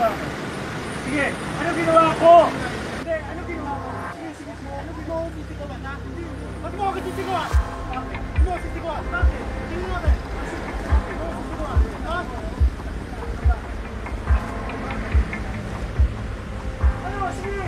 ginawa ko? Sige, ano ginawa ko? Hindi, ano ginawa ko? Sige, sige, sige, ano ginawa ko? Sisigawan na? Hindi, ba't mo ako sisigawan? Bakit? Hindi mo sisigawan? Bakit? Hindi mo natin. Bakit mo sisigawan? Bakit? Ano? Sige! Ano?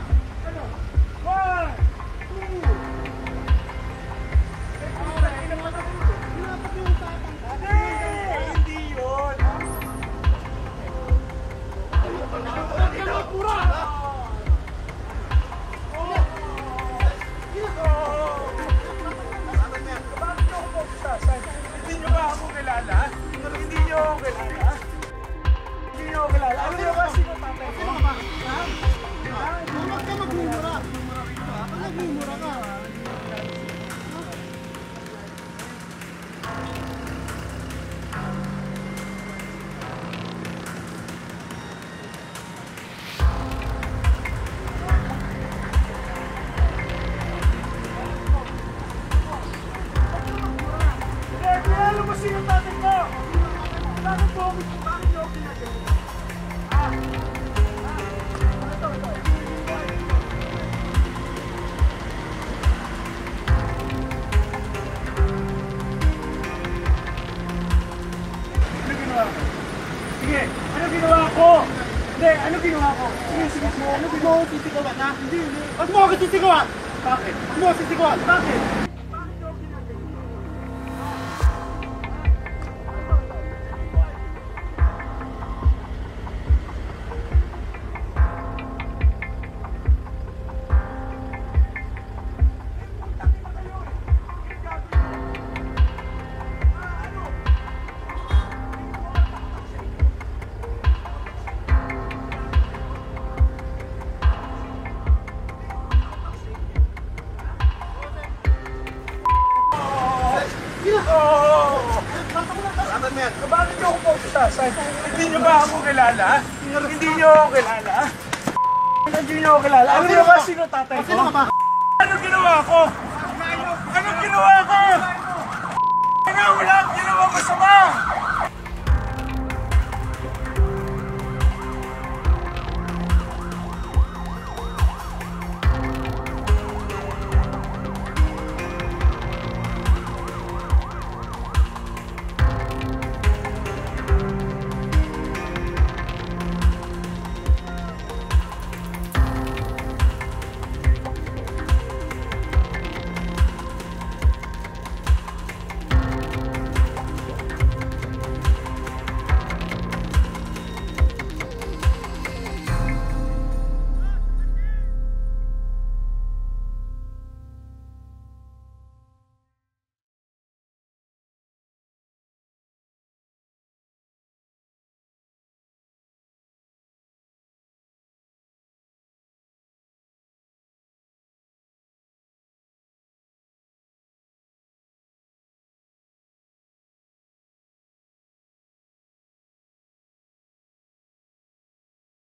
Ano? 1, 2, sisigawan! Bakit? Ano sisigawan? Bakit? Hindi nyo ba ako kilala? Hindi nyo ako kilala? Hindi nyo ako kilala? Alam nyo ba sino tatay ko? Anong ginawa ko? Anong ginawa ko? Wala akong ginawa masama!